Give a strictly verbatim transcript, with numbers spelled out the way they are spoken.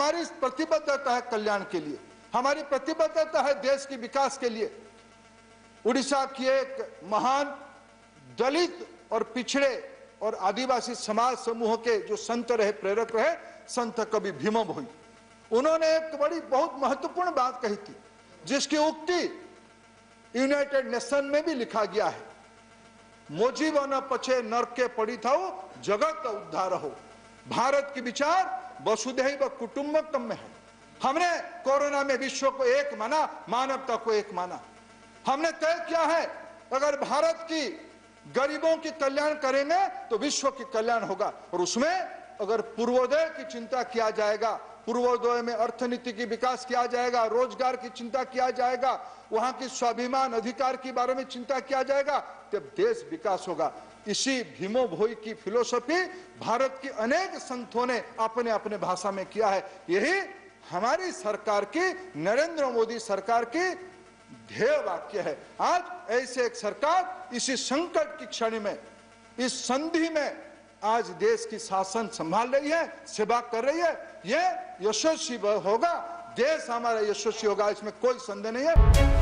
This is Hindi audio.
हमारी प्रतिबद्धता है कल्याण के लिए, हमारी प्रतिबद्धता है देश के विकास के लिए। उड़ीसा की एक महान दलित और पिछड़े और आदिवासी समाज समूह के जो संत रहे, प्रेरक रहे, संत कवि भीम भोई, उन्होंने एक बड़ी बहुत महत्वपूर्ण बात कही थी, जिसकी उक्ति यूनाइटेड नेशन में भी लिखा गया है। मोजीव न पछे नर्क के पड़ी था वो, जगत का उद्धार हो। भारत की विचार वसुधैव कुटुम्बकम में है। हमने कोरोना में विश्व को एक माना, मानवता को एक माना। हमने तय किया है अगर भारत की गरीबों की कल्याण करेंगे तो विश्व की कल्याण होगा, और उसमें अगर पूर्वोदय की चिंता किया जाएगा, पूर्वोदय में अर्थनीति की विकास किया जाएगा, रोजगार की चिंता किया जाएगा, वहां की स्वाभिमान अधिकार के बारे में चिंता किया जाएगा, तब देश विकास होगा। इसी भीम भोई की फिलोसफी भारत की अनेक संतों ने अपने अपने भाषा में किया है। यही हमारी सरकार की, नरेंद्र मोदी सरकार की ध्येय वाक्य है। आज ऐसे एक सरकार इसी संकट की क्षण में, इस संधि में आज देश की शासन संभाल रही है, सेवा कर रही है। यह यशस्वी होगा, देश हमारा यशस्वी होगा, इसमें कोई संदेह नहीं है।